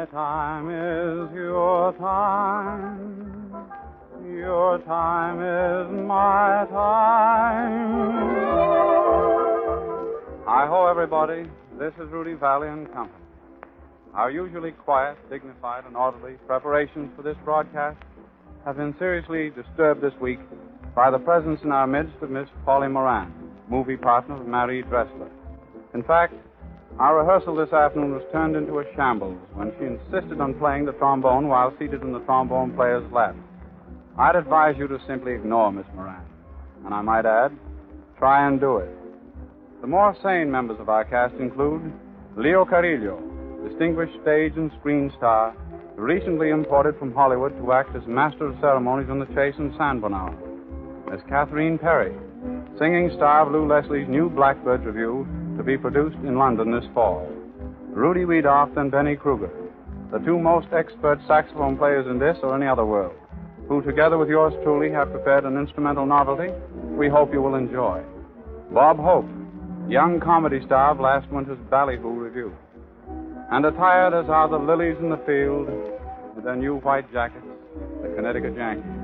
My time is your time. Your time is my time. I ho, everybody. This is Rudy Vallee and Company. Our usually quiet, dignified, and orderly preparations for this broadcast have been seriously disturbed this week by the presence in our midst of Miss Polly Moran, movie partner of Marie Dressler. In fact, our rehearsal this afternoon was turned into a shambles when she insisted on playing the trombone while seated in the trombone player's lap. I'd advise you to simply ignore Miss Moran, and I might add, try and do it. The more sane members of our cast include Leo Carrillo, distinguished stage and screen star, recently imported from Hollywood to act as master of ceremonies on the Chase and Sanborn Hour. Miss Catherine Perry, singing star of Lew Leslie's new Blackbirds Review, to be produced in London this fall. Rudy Wiedoeft and Benny Krueger, the two most expert saxophone players in this or any other world, who together with yours truly have prepared an instrumental novelty we hope you will enjoy. Bob Hope, young comedy star of last winter's Ballyhoo Review. And attired as are the lilies in the field with their new white jackets, the Connecticut Yankees.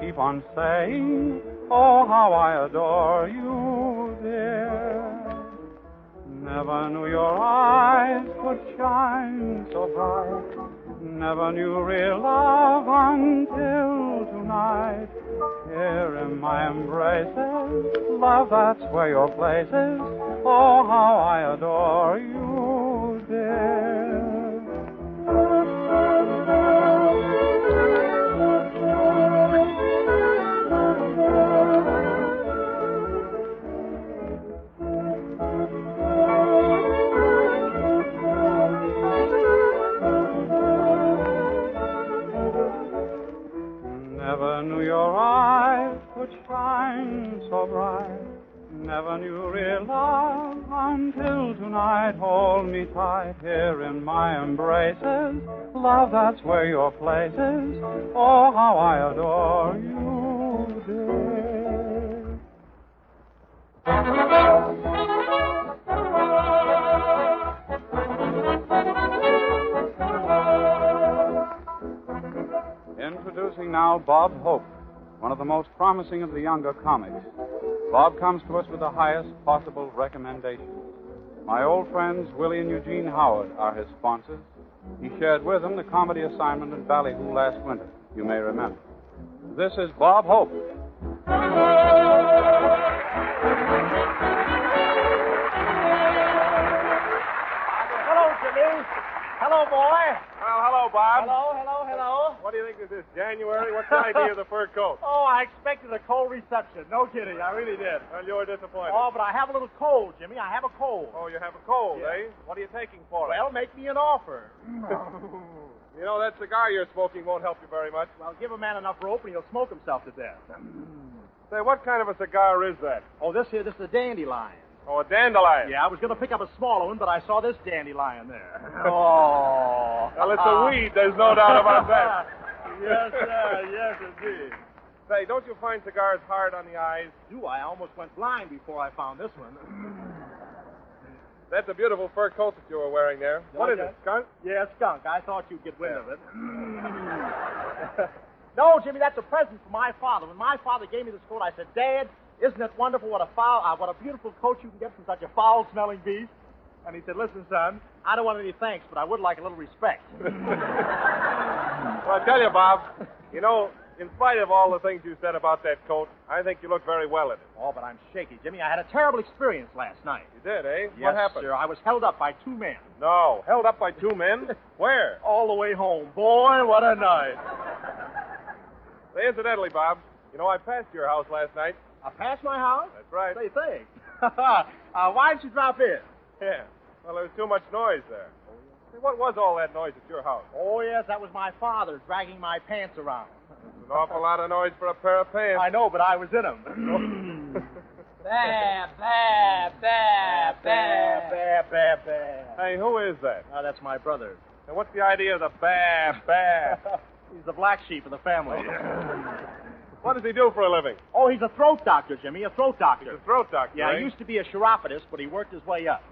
Keep on saying, oh, how I adore you, dear. Never knew your eyes could shine so bright. Never knew real love until tonight. Here in my embraces, love, that's where your place is. Oh, how I adore you, dear. So bright, never knew real love until tonight. Hold me tight here in my embraces. Love, that's where your place is. Oh, how I adore you, dear. Introducing now Bob Hope, one of the most promising of the younger comics. Bob comes to us with the highest possible recommendations. My old friends Willie and Eugene Howard are his sponsors. He shared with them the comedy assignment at Ballyhoo last winter, you may remember. This is Bob Hope. Hello, Jimmy. Hello, boy. Well, hello, Bob. Hello. What do you think this is, January? What's the idea of the fur coat? Oh, I expected a cold reception. No kidding, I really did. Well, you were disappointed. Oh, but I have a little cold, Jimmy. I have a cold. Oh, you have a cold, yeah. Eh? What are you taking for it? Well, make me an offer. You know, that cigar you're smoking won't help you very much. Well, give a man enough rope and he'll smoke himself to death. Say, what kind of a cigar is that? Oh, this is a dandelion. Oh, a dandelion. Yeah, I was going to pick up a smaller one, but I saw this dandelion there. Oh. Well, it's a weed. There's no doubt about that. Yes, sir. Yes, indeed. Say, don't you find cigars hard on the eyes? Do I? Almost went blind before I found this one. That's a beautiful fur coat that you were wearing there. What is it, skunk? Yeah, skunk. I thought you'd get wind of it. No, Jimmy, that's a present from my father. When my father gave me this coat, I said, Dad, isn't it wonderful what a beautiful coat you can get from such a foul-smelling beast? And he said, listen, son, I don't want any thanks, but I would like a little respect. Well, I tell you, Bob, you know, In spite of all the things you said about that coat, I think you look very well in it. Oh, but I'm shaky, Jimmy. I had a terrible experience last night. You did, eh? Yes, what happened? Sir, I was held up by two men. No, held up by two men? Where? All the way home. Boy, what a night. Say, incidentally, Bob, you know, I passed your house last night. I passed my house? That's right. Say, thanks. Why didn't you drop in? Yeah. Well, there was too much noise there. What was all that noise at your house? Oh, yes, that was my father dragging my pants around. An awful lot of noise for a pair of pants. I know, but I was in them. Bah, bah, bah, bah, bah, bah, bah. Hey, who is that? Oh, that's my brother. And what's the idea of the bah, bah? He's the black sheep of the family. What does he do for a living? Oh, he's a throat doctor, Jimmy, a throat doctor. He's a throat doctor, yeah, eh? He used to be a chiropodist, but he worked his way up.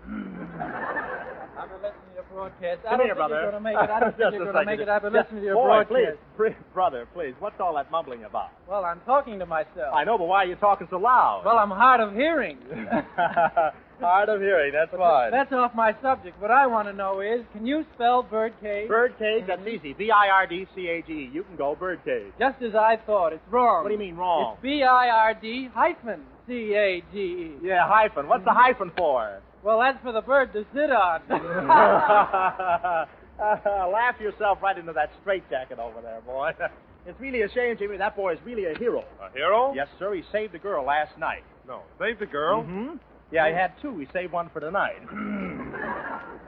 I've been listening to your broadcast. I don't think you're going to make it. I don't think you're going to make it. I've been listening to your broadcast. Please, brother, please. What's all that mumbling about? Well, I'm talking to myself. I know, but why are you talking so loud? Well, I'm hard of hearing. Hard of hearing, that's fine. That's off my subject. What I want to know is, can you spell birdcage? Birdcage? That's easy. B-I-R-D-C-A-G. You can go birdcage. Just as I thought. It's wrong. What do you mean wrong? It's B-I-R-D hyphen C-A-G-E. Yeah, hyphen. What's the hyphen for? Well, that's for the bird to sit on. Laugh yourself right into that straitjacket over there, boy. It's really a shame, Jimmy. That boy is really a hero. A hero? Yes, sir. He saved a girl last night. No, saved a girl? Mm-hmm. Yeah, he had two. He saved one for tonight.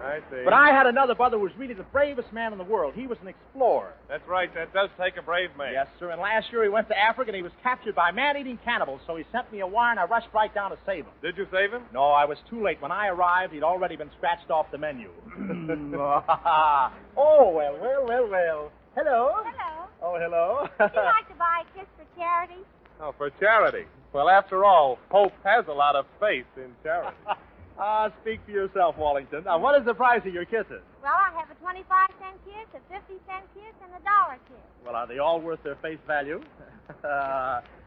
I see. But I had another brother who was really the bravest man in the world. He was an explorer. That's right. That does take a brave man. Yes, sir. And last year he went to Africa and he was captured by man-eating cannibals. So he sent me a wire and I rushed right down to save him. Did you save him? No, I was too late. When I arrived, he'd already been scratched off the menu. Oh, well, well, well, well. Hello. Hello. Oh, hello. Would you like to buy a kiss for charity? Oh, for charity. Well, after all, Pope has a lot of faith in charity. Speak for yourself, Wallington. Now, what is the price of your kisses? Well, I have a 25-cent kiss, a 50-cent kiss, and a dollar kiss. Well, are they all worth their face value?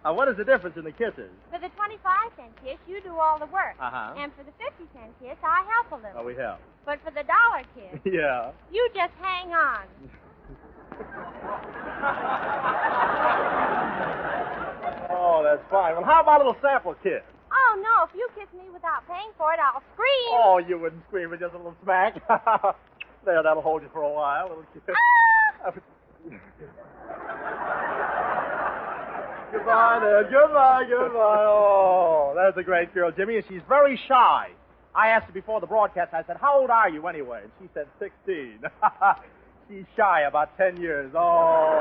What is the difference in the kisses? For the 25-cent kiss, you do all the work. Uh-huh. And for the 50-cent kiss, I help a little. Oh, we help. But for the dollar kiss... yeah. You just hang on. Oh, that's fine. Well, how about a little sample kiss? Oh, no, if you kiss me without paying for it, I'll scream. Oh, you wouldn't scream, but just a little smack. There, that'll hold you for a while. A little kiss. Ah! Goodbye, there. Goodbye, goodbye. Oh, that's a great girl, Jimmy, and she's very shy. I asked her before the broadcast, I said, how old are you anyway? And she said 16. She's shy about 10 years. Oh.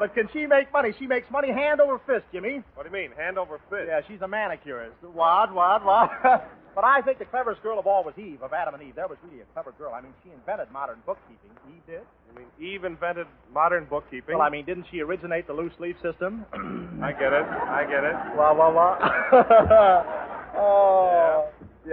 But can she make money? She makes money hand over fist, Jimmy. What do you mean, hand over fist? Yeah, she's a manicurist. What? But I think the cleverest girl of all was Eve, of Adam and Eve. There was really a clever girl. I mean, she invented modern bookkeeping. Eve did? You mean Eve invented modern bookkeeping? Well, I mean, didn't she originate the loose leaf system? I get it. Wah, wah, wah. Oh. Yeah.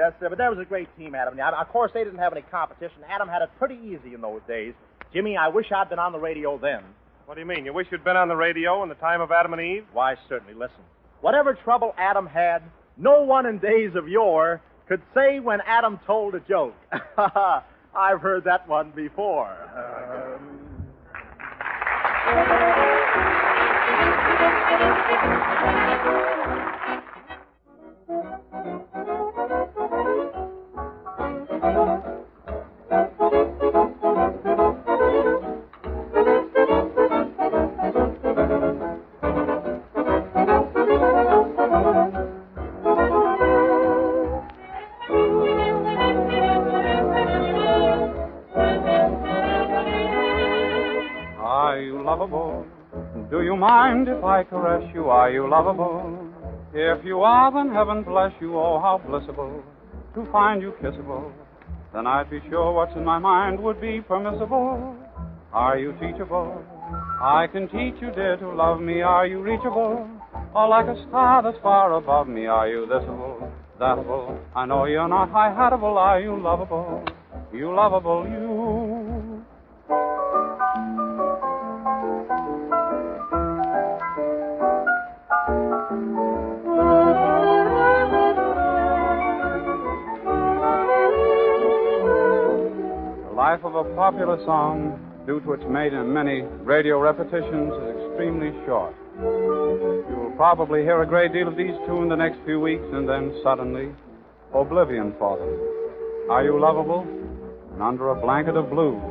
Yes, sir, but that was a great team, Adam. Now, of course, they didn't have any competition. Adam had it pretty easy in those days. Jimmy, I wish I'd been on the radio then. What do you mean? You wish you'd been on the radio in the time of Adam and Eve? Why, certainly. Listen, whatever trouble Adam had, no one in days of yore could say when Adam told a joke. I've heard that one before. If I caress you, are you lovable? If you are, then heaven bless you. Oh, how blissable to find you kissable. Then I'd be sure what's in my mind would be permissible. Are you teachable? I can teach you, dear, to love me. Are you reachable? Or like a star that's far above me, are you thisable, thatable? I know you're not high-hatable. Are you lovable? You lovable, you. Life of a popular song due to its many radio repetitions, is extremely short. You will probably hear a great deal of these two in the next few weeks, and then suddenly, oblivion for them. Are You Lovable? And Under a Blanket of Blue.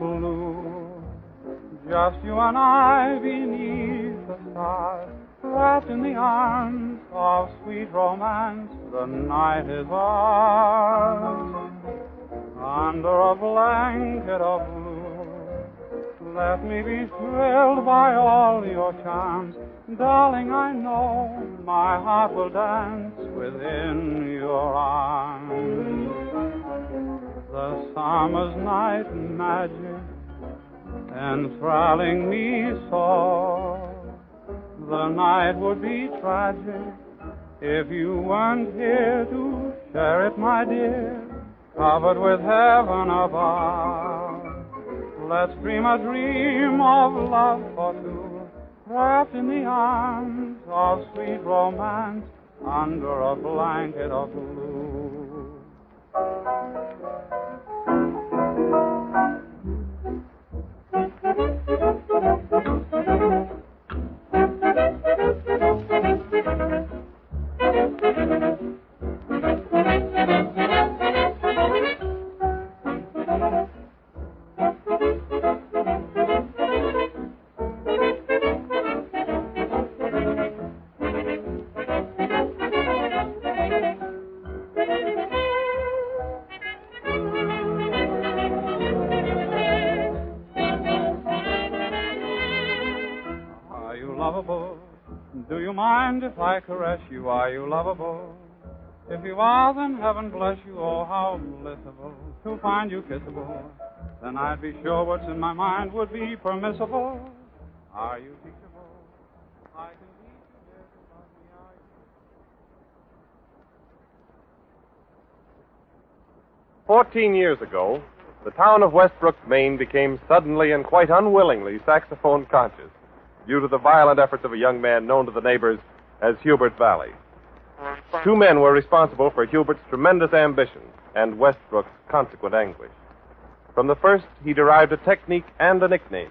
Blue, just you and I beneath the stars, wrapped in the arms of sweet romance, the night is ours. Under a blanket of blue, let me be thrilled by all your charms, darling. I know my heart will dance within your arms. The summer's night magic enthralling me so, the night would be tragic if you weren't here to share it, my dear, covered with heaven above. Let's dream a dream of love for two, wrapped in the arms of sweet romance, under a blanket of blue. If I caress you, are you lovable? If you are, then heaven bless you. Oh, how blissful to find you kissable. Then I'd be sure what's in my mind would be permissible. Are you teachable? I can teach you this, but me are you. 14 years ago, the town of Westbrook, Maine became suddenly and quite unwillingly saxophone conscious due to the violent efforts of a young man known to the neighbors as Hubert Vallee. Two men were responsible for Hubert's tremendous ambition and Westbrook's consequent anguish. From the first, he derived a technique and a nickname.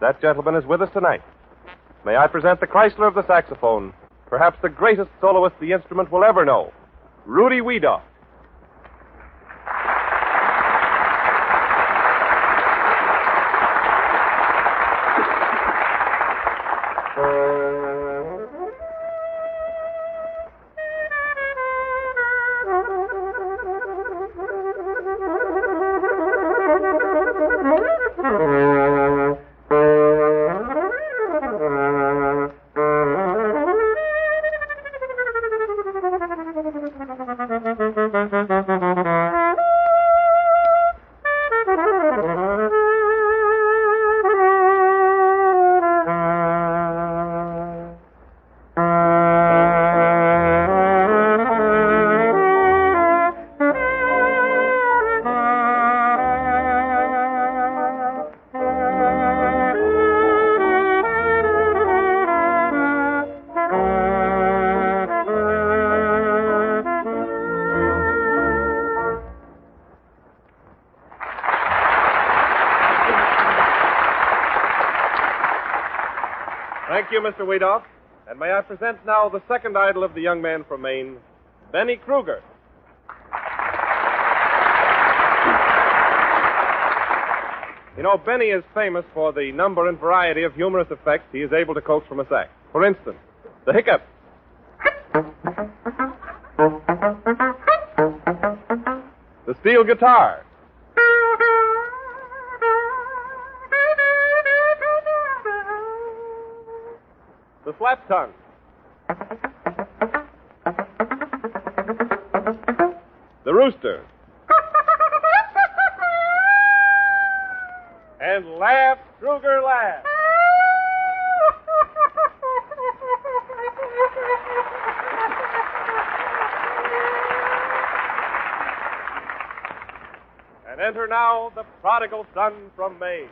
That gentleman is with us tonight. May I present the Chrysler of the saxophone, perhaps the greatest soloist the instrument will ever know, Rudy Wiedoeft. Thank you, Mr. Wiedoeft. And may I present now the second idol of the young man from Maine, Benny Krueger. You know, Benny is famous for the number and variety of humorous effects he is able to coax from a sax. For instance, the hiccup. The steel guitar. The flap tongue. the rooster. And laugh, Krueger, laugh. And enter now the prodigal son from Maine.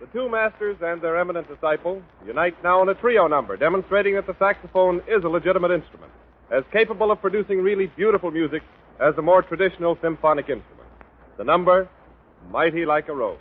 The two masters and their eminent disciple unite now in a trio number, demonstrating that the saxophone is a legitimate instrument, as capable of producing really beautiful music as the more traditional symphonic instrument. The number, Mighty Like a Rose.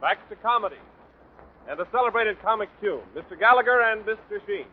Back to comedy, and a celebrated comic tune, Mr. Gallagher and Mr. Sheen.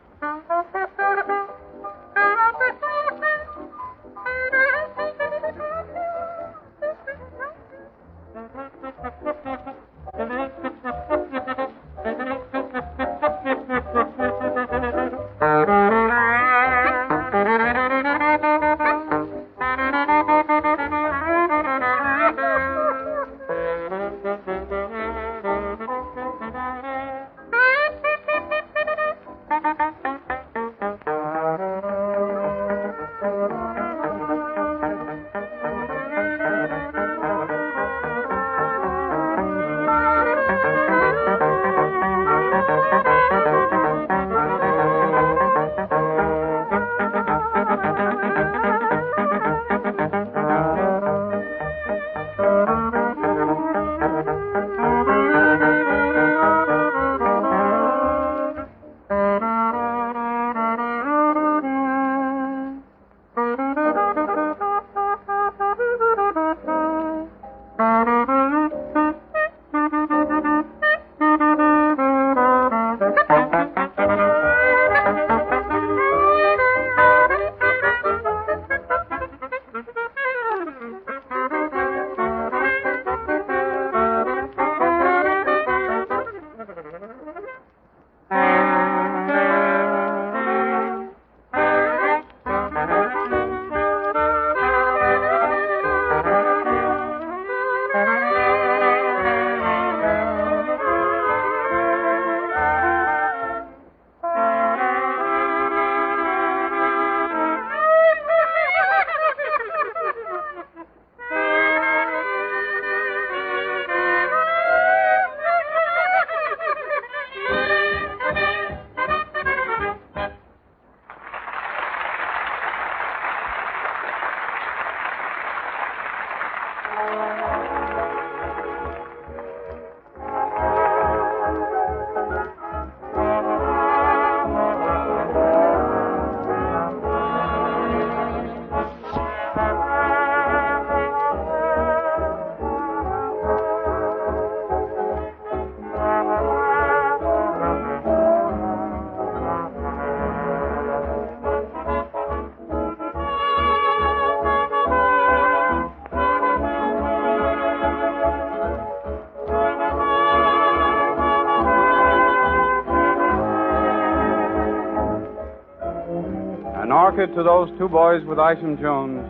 indebted to those two boys with Isham Jones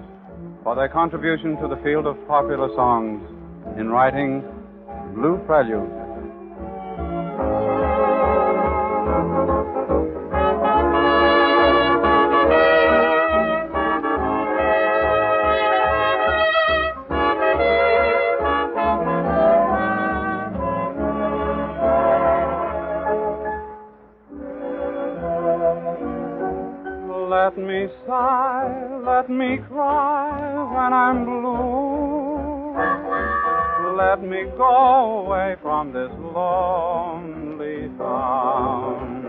for their contribution to the field of popular songs in writing Blue Prelude. Let me sigh, let me cry when I'm blue. Let me go away from this lonely town.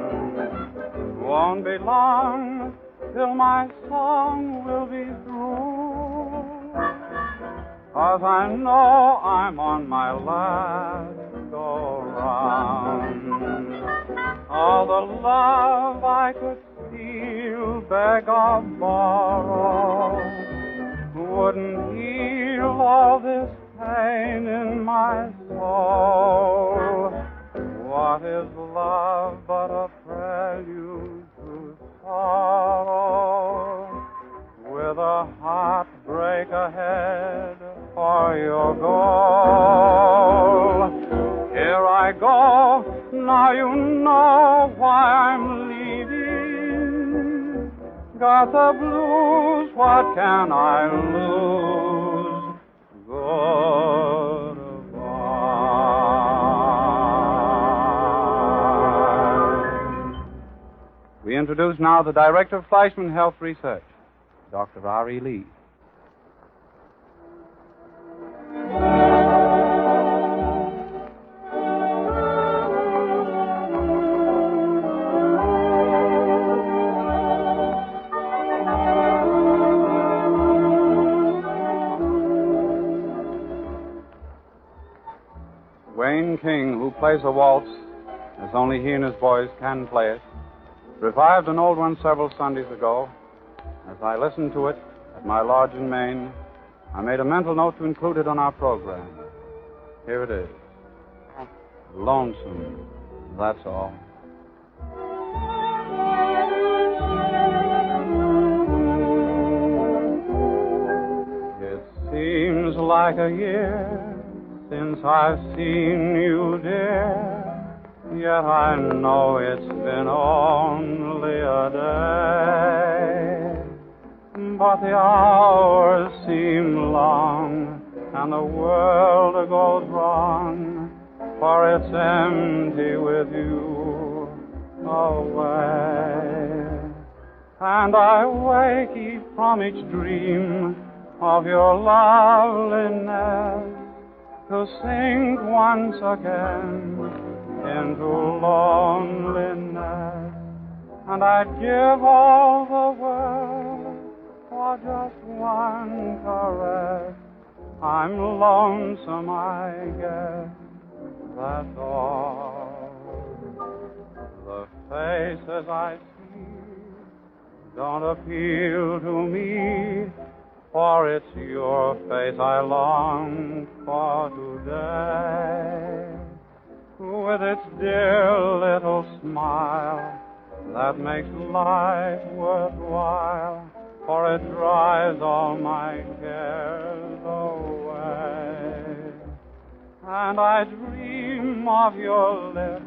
Won't be long till my song will be through. 'Cause I know I'm on my last go-round. All the love I could beg or borrow wouldn't heal all this pain in my soul. What is love but a prelude to sorrow, with a heartbreak ahead for your goal? Here I go, now you know why I'm leaving. Got the blues, what can I lose? Goodbye. We introduce now the director of Fleischmann Health Research, Dr. R. E. Lee. King, who plays a waltz as only he and his boys can play it, revived an old one several Sundays ago. As I listened to it at my lodge in Maine, I made a mental note to include it on our program. Here it is. Lonesome, that's all. It seems like a year since I've seen you, dear, yet I know it's been only a day. But the hours seem long, and the world goes wrong, for it's empty with you away. And I wake each from each dream of your loveliness, to sink once again into loneliness. And I'd give all the world for just one caress. I'm lonesome, I guess, that's all. The faces I see don't appeal to me, for it's your face I long for today, with its dear little smile that makes life worthwhile, for it drives all my cares away. And I dream of your lips,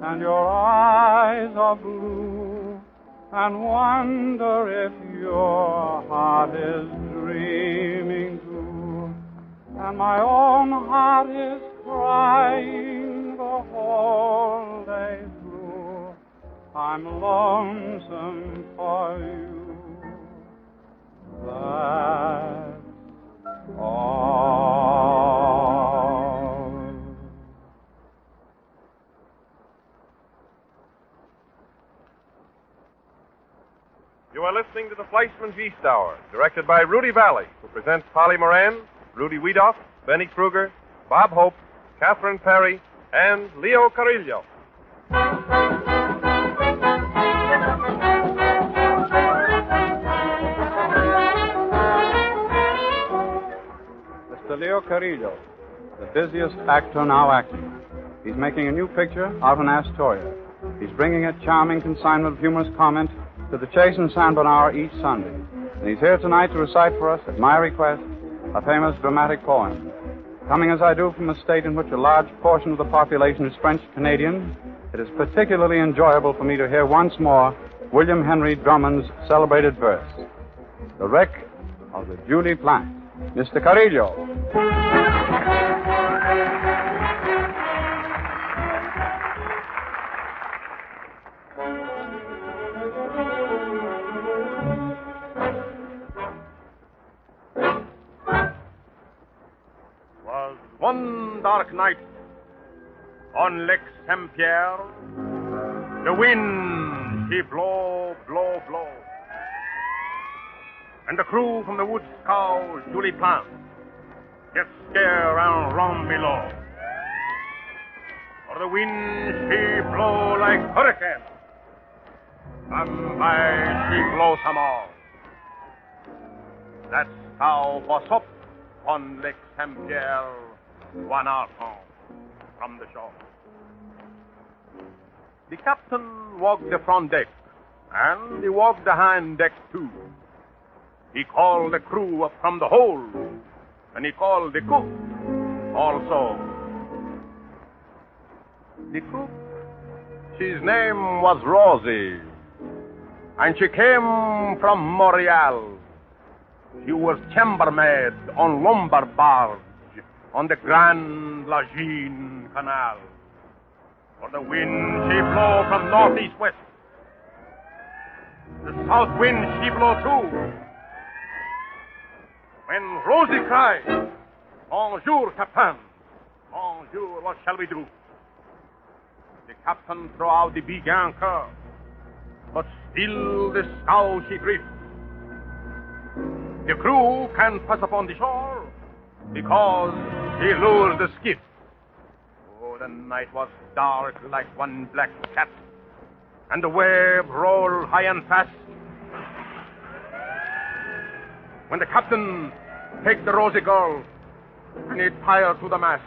and your eyes are blue, and wonder if your heart is dreaming too, and my own heart is crying the whole day through. I'm lonesome for you, that's all. You are listening to the Fleischmann's Yeast Hour, directed by Rudy Vallee, who presents Polly Moran, Rudy Wiedoeft, Benny Krueger, Bob Hope, Catherine Perry, and Leo Carrillo. Mr. Leo Carrillo, the busiest actor now acting. He's making a new picture out in Astoria. He's bringing a charming consignment of humorous comment to the Chase and Sanborn Hour each Sunday, and he's here tonight to recite for us, at my request, a famous dramatic poem. Coming as I do from a state in which a large portion of the population is French-Canadian, it is particularly enjoyable for me to hear once more William Henry Drummond's celebrated verse, The Wreck of the Julie Plank. Mr. Carrillo. Was one dark night on Lake Saint Pierre, the wind she blow, and the crew from the woods cow Julie Plank just stare round below. For the wind she blow like hurricane, and by she blow some more. That scow was up on Lake Saint Pierre 1 hour from the shore. The captain walked the front deck, and he walked the hind deck too. He called the crew up from the hold, and he called the cook also. The cook, his name was Rosie, and she came from Montreal. She was chambermaid on Lombard barge on the Grand Lachine Canal. For the wind she blew from northeast west. The south wind she blew too. When Rosie cried, "Bonjour, Captain! Bonjour, what shall we do?" The captain threw out the big anchor, but still the scow she drifts. The crew can't pass upon the shore because she lures the skiff. Oh, the night was dark like one black cat, and the wave rolled high and fast. When the captain takes the Rosy Girl and he tied her to the mast,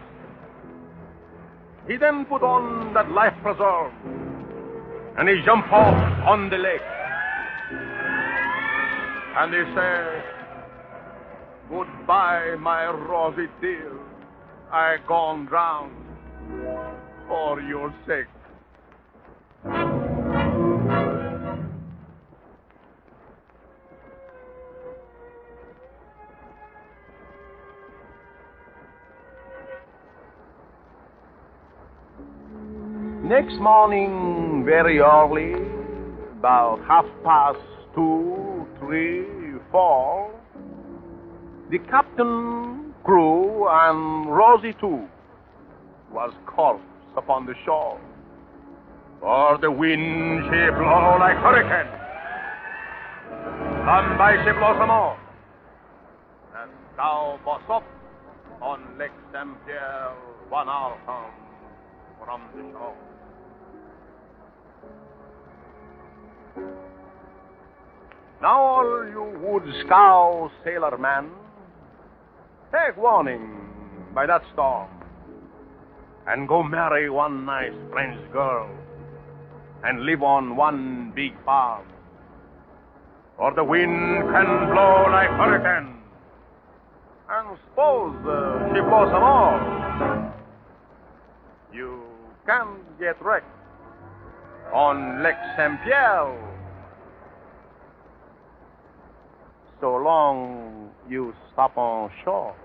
he then put on that life preserve and he jumped off on the lake. And he said, "Goodbye, my Rosy dear, I gone drown for your sake." Next morning, very early, about 2:30, 3:00, 4:00, the captain, crew, and Rosie too was corpse upon the shore. For the wind she blow like hurricane, and by she blow some more. And thou was up on Lake Saint Pierre 1 hour from the shore. Now all you wood scow sailor men, take warning by that storm, and go marry one nice French girl, and live on one big farm. For the wind can blow like hurricane, and suppose she blows them all, you can get wrecked on Lake Saint Pierre. So long you stop on shore.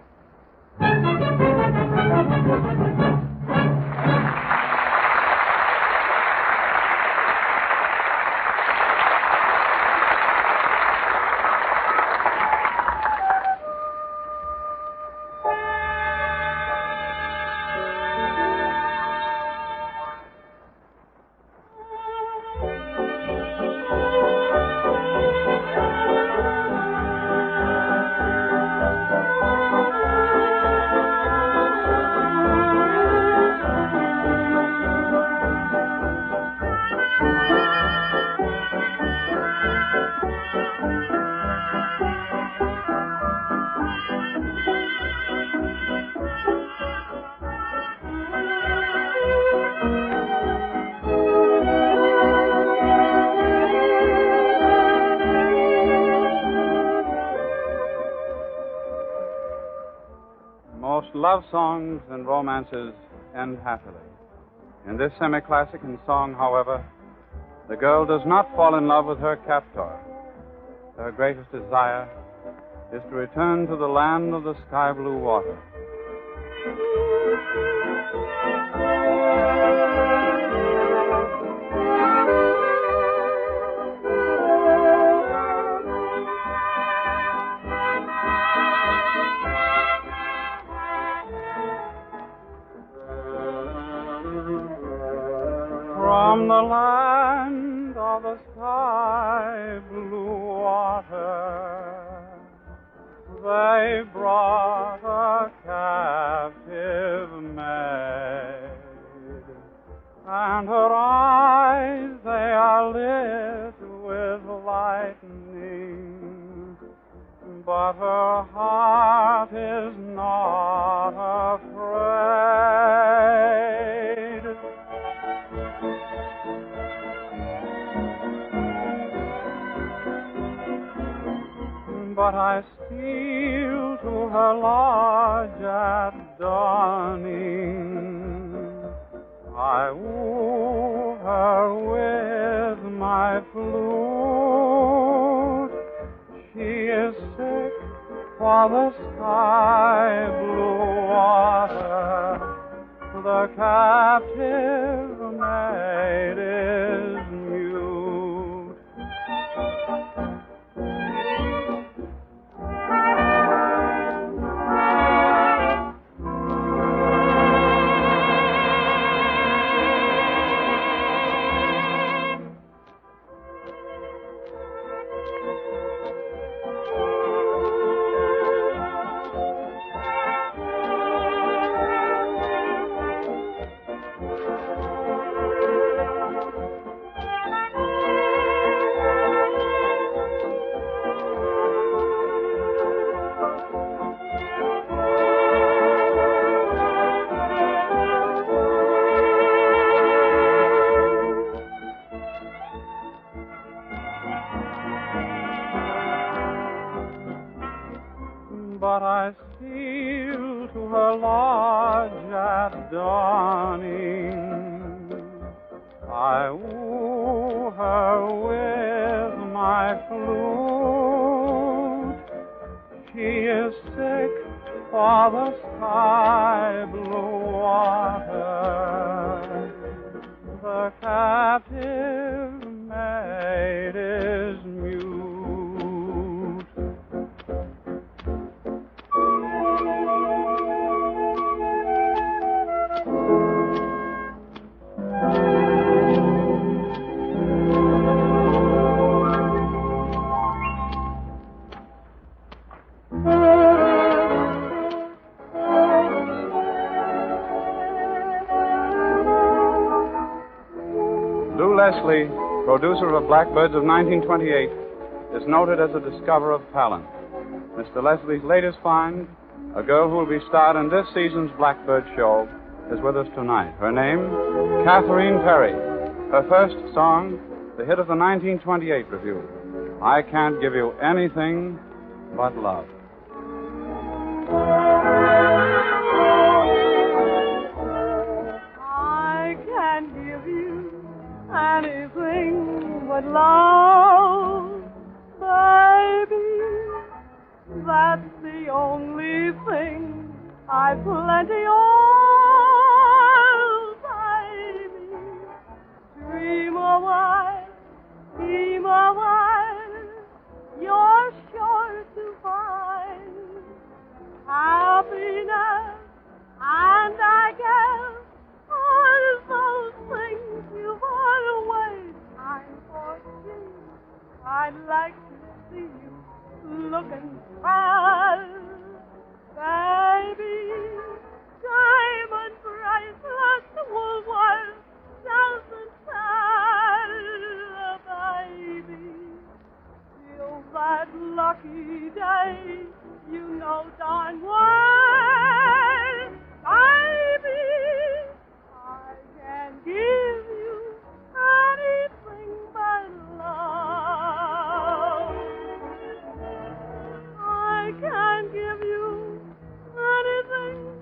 most love songs and romances end happily. In this semi-classic and song, however, the girl does not fall in love with her captor. Her greatest desire is to return to the land of the sky-blue water. From the land of the sky blue water, they brought a captive maid, and her eyes, they are lit with lightning, but her heart is not afraid. But I steal to her lodge at dawning. I woo her with my flute. She is sick for the sky blue water. The captive maid is mute. But I steal to her lodge at dawning. I woo her with my flute. She is sick for the sky blue water. The captive maid is mute. Lew Leslie, producer of Blackbirds of 1928, is noted as a discoverer of talent. Mr. Leslie's latest find, a girl who will be starred in this season's Blackbird show, is with us tonight. Her name, Catherine Perry. Her first song, the hit of the 1928 review, I Can't Give You Anything But Love. I can't give you anything but love, baby. That's the only thing I've plenty of, baby. Dream a while, you're sure to find happiness, and I guess all those things you've always time for. I'd like to see you looking well, baby. Diamond bracelets will worth thousands of dollars, baby. Till that lucky day, you know darn well, baby, I can give you anything but love. I can give you anything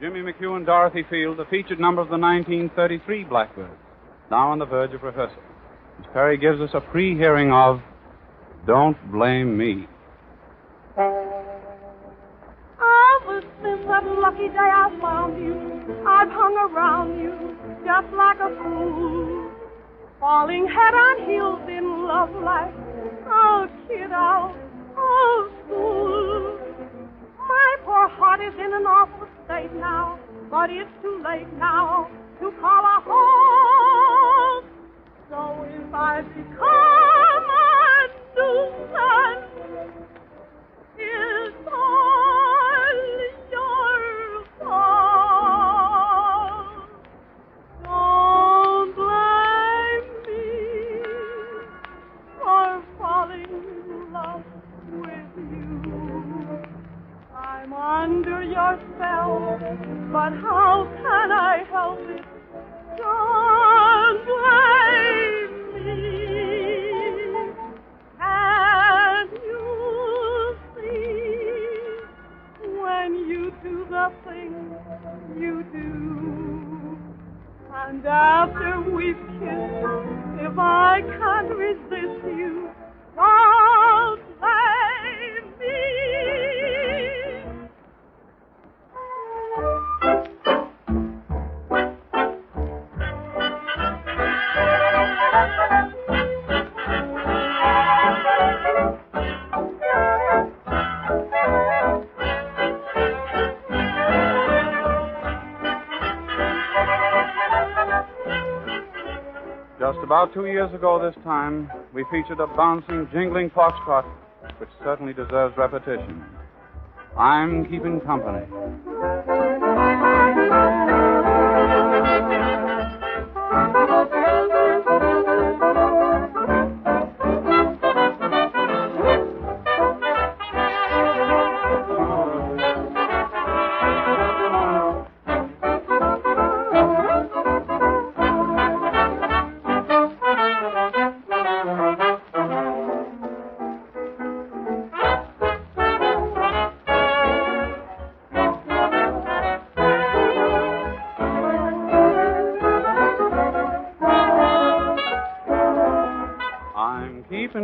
Jimmy McHugh and Dorothy Field, the featured number of the 1933 Blackbirds, now on the verge of rehearsal. Miss Perry gives us a pre-hearing of Don't Blame Me. Ever since that lucky day I found you, I've hung around you just like a fool, falling head on heels in love like, oh, kiddo, oh, fool. My poor heart is in an awful state now, but it's too late now to call a halt. So if I become a nuisance, it's all your fault. Don't blame me for falling in love with you. I'm under your spell, but how can I help it? Don't blame me. Can you see when you do the things you do? And after we've kissed, if I can't resist you, don't blame me. Just about 2 years ago this time, we featured a bouncing, jingling foxtrot, which certainly deserves repetition. I'm Keeping Company.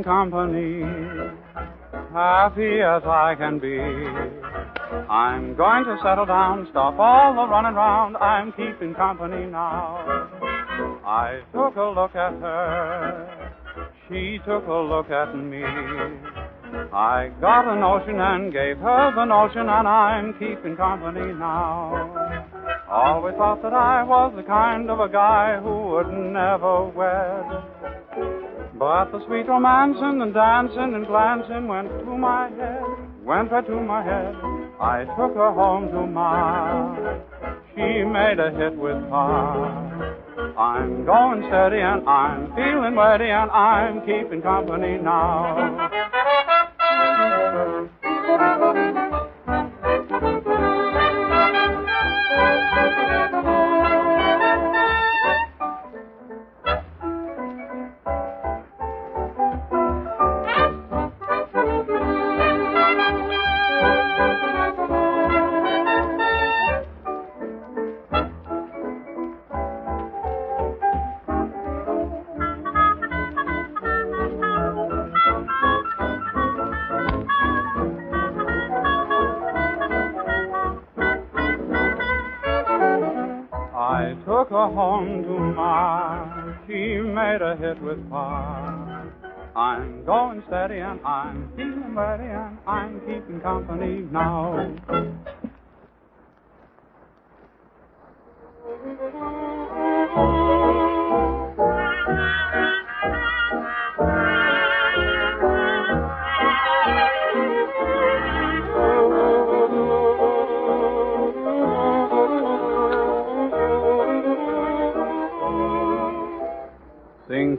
Company, happy as I can be. I'm going to settle down, stop all the running round. I'm keeping company now. I took a look at her, she took a look at me. I got a notion and gave her the notion, and I'm keeping company now. Always thought that I was the kind of a guy who would never wed, but the sweet romancing and dancing and glancing went to my head, went right to my head. I took her home to mine. She made a hit with mine. I'm going steady and I'm feeling ready and I'm keeping company now. Home to mine, she made a hit with mine. I'm going steady and I'm feeling ready and I'm keeping company now.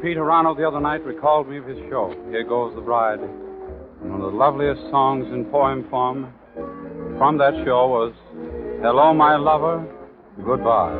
Peter Rano the other night recalled me of his show, Here Goes the Bride. And one of the loveliest songs in poem form from that show was Hello, My Lover, Goodbye.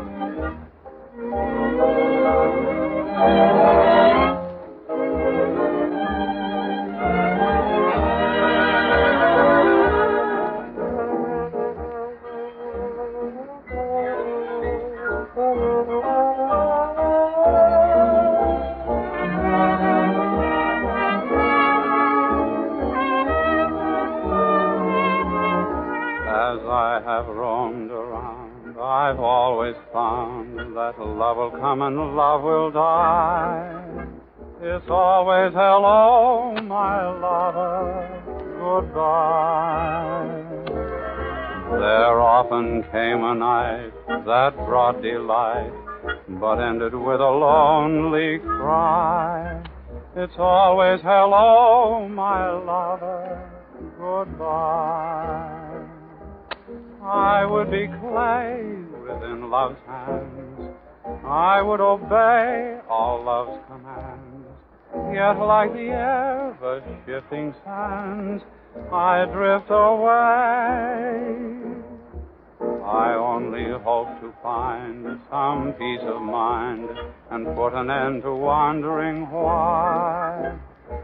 I've always found that love will come and love will die. It's always hello, my lover, goodbye. There often came a night that brought delight, but ended with a lonely cry. It's always hello, my lover, goodbye. I would be clay within love's hands, I would obey all love's commands, yet like the ever-shifting sands, I drift away. I only hope to find some peace of mind and put an end to wondering why.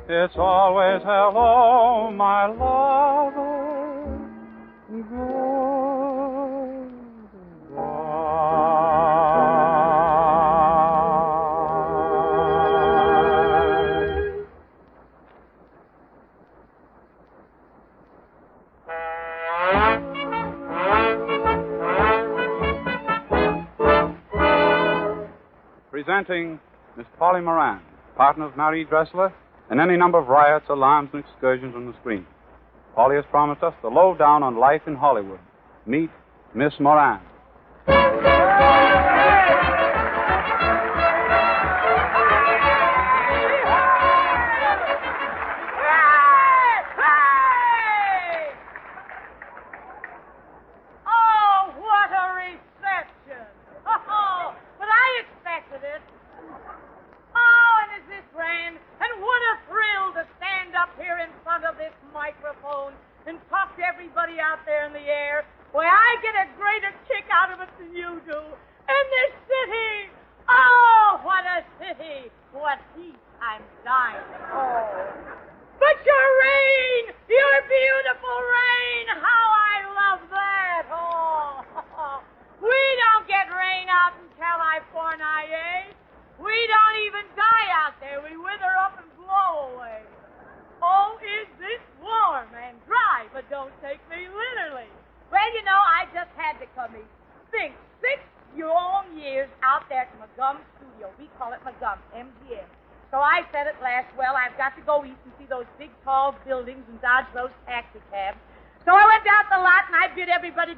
It's always hello, my lover, goodbye. Presenting Miss Polly Moran, partner of Marie Dressler, and any number of riots, alarms, and excursions on the screen. Polly has promised us the lowdown on life in Hollywood. Meet Miss Moran.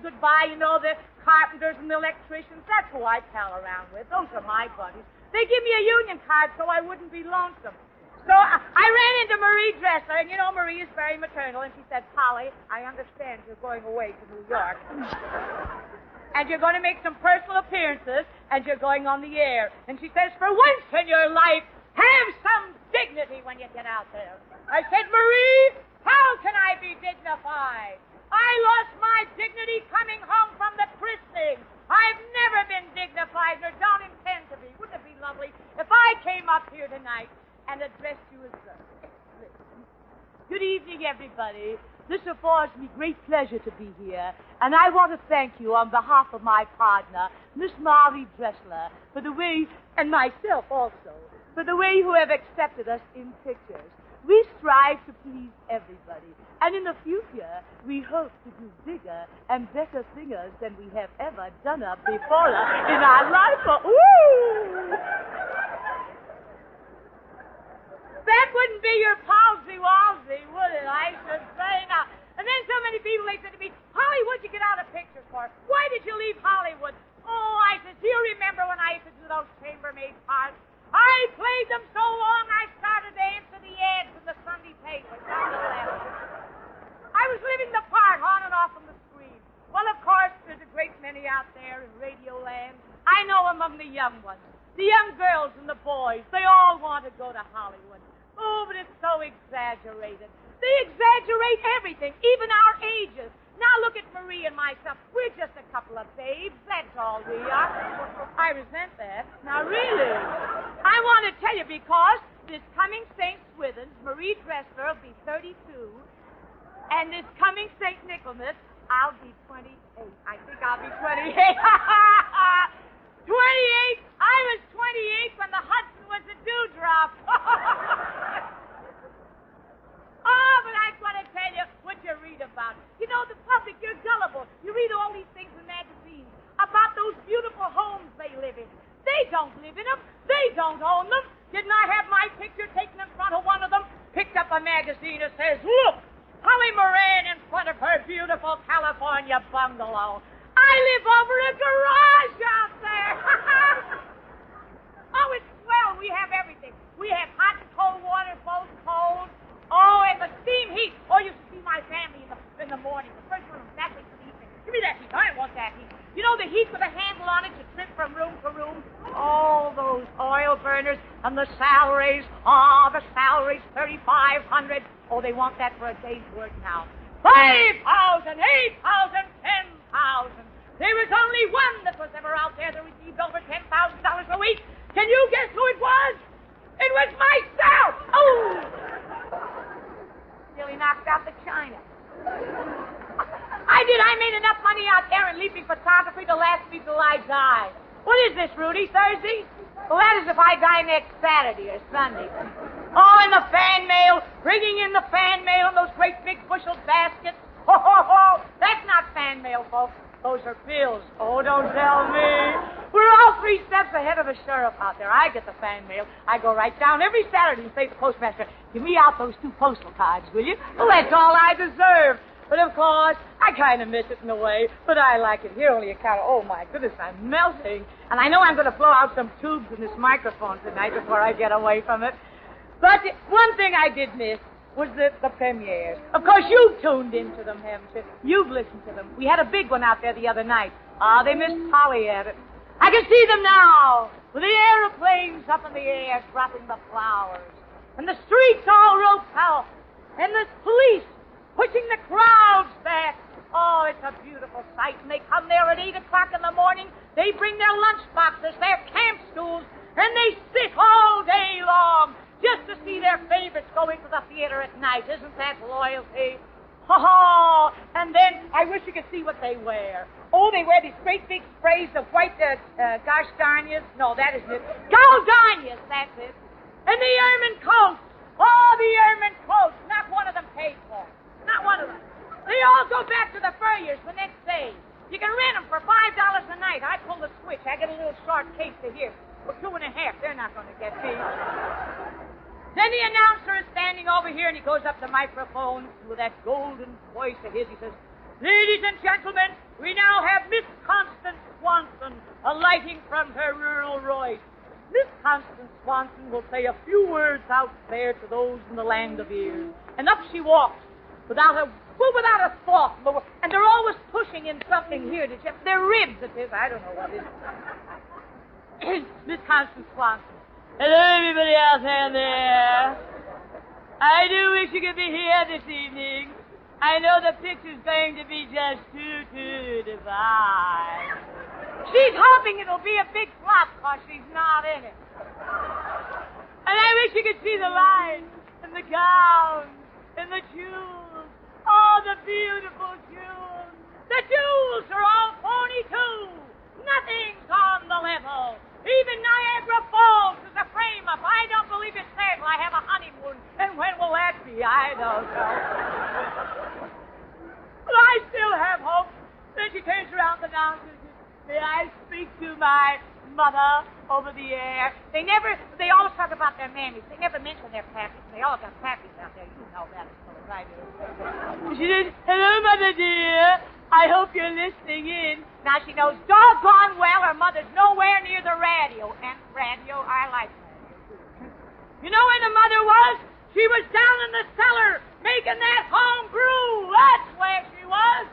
Goodbye, you know, the carpenters and the electricians. That's who I pal around with. Those are my buddies. They give me a union card so I wouldn't be lonesome. So I ran into Marie Dressler, and you know, Marie is very maternal, and she said, Polly, I understand you're going away to New York. And you're going to make some personal appearances, and you're going on the air. And she says, for once in your life, have some dignity when you get out there. I said, Marie, how can I be dignified? I lost my dignity coming home from the christening. I've never been dignified, nor don't intend to be. Wouldn't it be lovely if I came up here tonight and addressed you as a... Good evening, everybody. This affords me great pleasure to be here, and I want to thank you on behalf of my partner, Miss Marie Dressler, for the way, and myself also, for the way you have accepted us in pictures. We strive to please everybody, and in the future, we hope to do bigger and better singers than we have ever done up before us in our life. Ooh! That wouldn't be your palsy-walsy, would it? I should say not. And then so many people, they said to me, Polly, what'd you get out of pictures for? Why did you leave Hollywood? Oh, I said, do you remember when I used to do those chambermaid parts? I played them so long, I started to answer the ads in the Sunday paper down the left. I was living the part on and off from the screen. Well, of course, there's a great many out there in radio land. I know among the young ones, the young girls and the boys, they all want to go to Hollywood. Oh, but it's so exaggerated. They exaggerate everything, even our ages. Now look at Marie and myself. We're just a couple of babes. That's all we are. I resent that. Now, really, I want to tell you because this coming St. Swithin's, Marie Dressler will be 32, and this coming St. Nicholas, I'll be 28. I think I'll be 28. 28? I was 28 when the Hudson was a dewdrop. Oh, but I've got to tell you what you read about. You know, the public, you're gullible. You read all these things in magazines about the living. They don't live in them. They don't own them. Didn't I have my picture taken in front of one of them? Picked up a magazine that says, look, Polly Moran in front of her beautiful California bungalow. I live over a garage out there. Oh, it's swell. We have everything. We have hot and cold water, both cold. Oh, and the steam heat. Oh, you should see my family in the morning. The first room, that was the heat. Give me that heat. I want that heat. You know, the heat with a handle on it, you trip from room to room. All those oil burners and the salaries. Oh, the salaries, $3,500. Oh, they want that for a day's work now. 5,000, 8,000, 10,000. There was only one that was ever out there that received over $10,000 a week. Can you guess who it was? It was myself! Oh! Nearly knocked out the china. I did. I made enough money out there in leaping photography to last me till I die. What is this, Rudy? Thursday? Well, that is if I die next Saturday or Sunday. Oh, and the fan mail. Bringing in the fan mail in those great big bushel baskets. Ho, ho, ho. That's not fan mail, folks. Those are bills. Oh, don't tell me. We're all three steps ahead of the sheriff out there. I get the fan mail. I go right down every Saturday and say to the postmaster, give me out those 2 postal cards, will you? Well, that's all I deserve. But, of course, I kind of miss it in a way. But I like it here only a kind of, oh, my goodness, I'm melting. And I know I'm going to blow out some tubes in this microphone tonight before I get away from it. But one thing I did miss was the premieres. Of course, you tuned into them, haven't you? You've listened to them. We had a big one out there the other night. Ah, they missed Polly at it. I can see them now, with the aeroplanes up in the air dropping the flowers, and the streets all roped out, and the police pushing the crowds back. Oh, it's a beautiful sight, and they come there at 8 o'clock in the morning. They bring their lunch boxes, their camp stools, and they sit all day long just to see their favorites go into the theater at night. Isn't that loyalty? Oh, and then I wish you could see what they wear. Oh, they wear these great big sprays of white gosh darnias. No, that isn't it. Goldanias, that's it. And the ermine coats. Oh, the ermine coats. Not one of them paid for. Not one of them. They all go back to the furriers the next day. You can rent them for $5 a night. I pull the switch. I get a little short case to here. Well, 2.5. They're not going to get me. Then the announcer is standing over here, and he goes up to the microphone with that golden voice of his. He says, ladies and gentlemen, we now have Miss Constance Swanson alighting from her rural rise. Miss Constance Swanson will say a few words out there to those in the land of ears. And up she walks, without a thought. And they're always pushing in something here. They're ribs, it is. I don't know what it is. Miss Constance Swanson. Hello, everybody out there. I do wish you could be here this evening. I know the picture's going to be just too divine. She's hoping it'll be a big flop because she's not in it. And I wish you could see the lines and the gowns and the jewels. Oh, the beautiful jewels. The jewels are all phony, too. Nothing's on the level. Even Niagara Falls is a frame-up. I don't believe it's there till I have a honeymoon. And when will that be? I don't know. But I still have hope. Then she turns around the announcer and says, may I speak to my mother over the air? They always talk about their mammies. They never mention their pappies. They all got pappies out there. You know that as well as I do. She says, hello, Mother dear. I hope you're listening in. Now she knows doggone well her mother's nowhere near the radio. And radio, I like radio. You know where the mother was? She was down in the cellar making that home brew. That's where she was.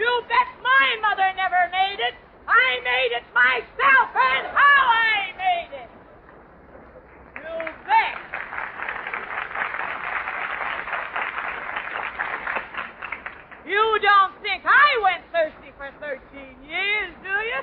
You bet my mother never made it. I made it myself, and how I made it. You bet. You don't think I went thirsty for 13 years, do you?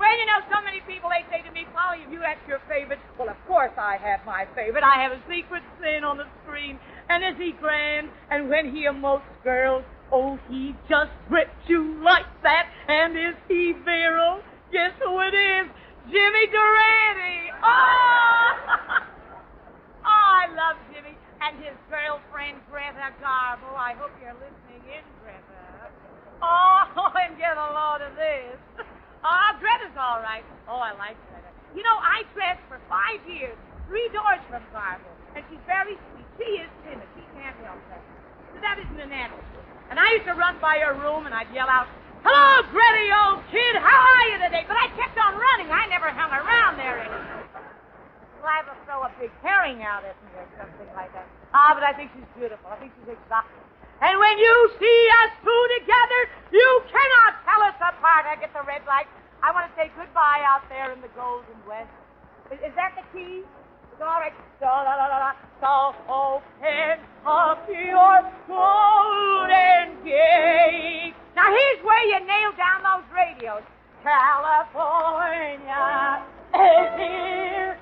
Well, you know, so many people, they say to me, Polly, have you had your favorite? Well, of course I have my favorite. I have a secret sin on the screen. And is he grand? And when he emotes girls, oh, he just rips you like that. And is he virile? Guess who it is? Jimmy Durante. Oh! Oh, I love Jimmy. And his girlfriend, Greta Garbo. I hope you're listening in, Greta. Oh, and get a load of this. Ah, Greta's all all right. Oh, I like Greta. You know, I dressed for 5 years, 3 doors from Garbo, and she's very sweet. She is timid. She can't help that. So that isn't an attitude. And I used to run by her room, and I'd yell out, "Hello, Greta, you old kid. How are you today?" But I kept on running. I never hung around there anymore. Liable to throw a big herring out at me or something like that. Ah, but I think she's beautiful. I think she's exotic. And when you see us two together, you cannot tell us apart. I get the red light. I want to say goodbye out there in the Golden West. Is that the key? It's all right. So open up your golden gate. Now, here's where you nail down those radios. California is here.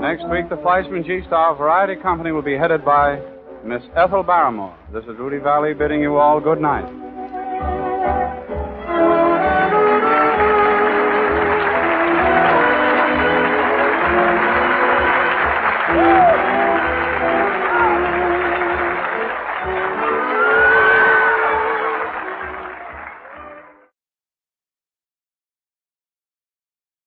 Next week, the Fleischmann's Yeast Hour Variety Company will be headed by Miss Ethel Barrymore. This is Rudy Vallee bidding you all good night.